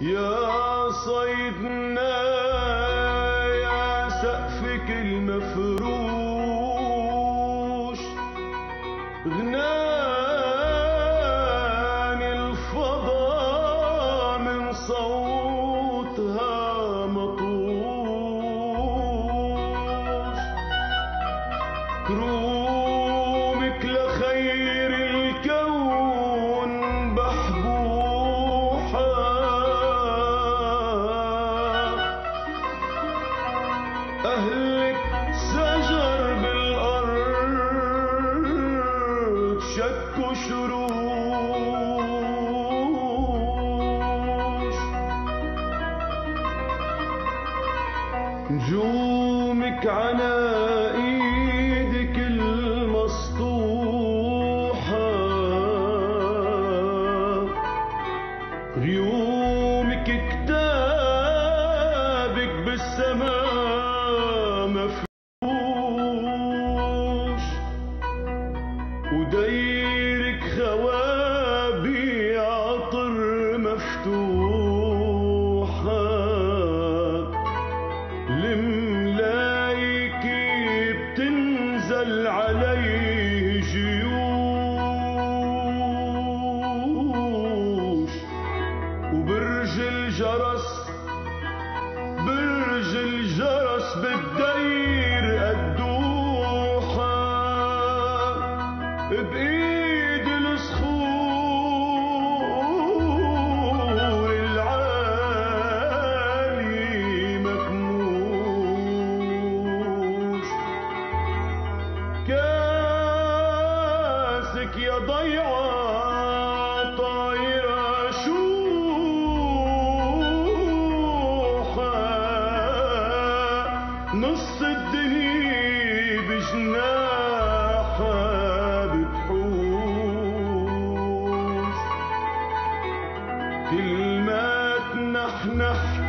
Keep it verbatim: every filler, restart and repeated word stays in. يا صيدنايا سقفك المفروش غناني الفضا من صوتها مطوش كرومك لخير الكون بحبوحة أهلك شجر بالأرض شك وشروش نجومك على إيدك المسطوحة غيومك كتابك بالسماء مفروش وديرك خوابيع عطر مفتوحة لملايكي بتنزل عليه جيوش وبرج الجرس برج الجرس بتدير قدوحة بإيد الصخور العالي مكنوش كاسك يا ضيعة طايرة نص الدنيا بجناحها بتحوش كلمات نحنح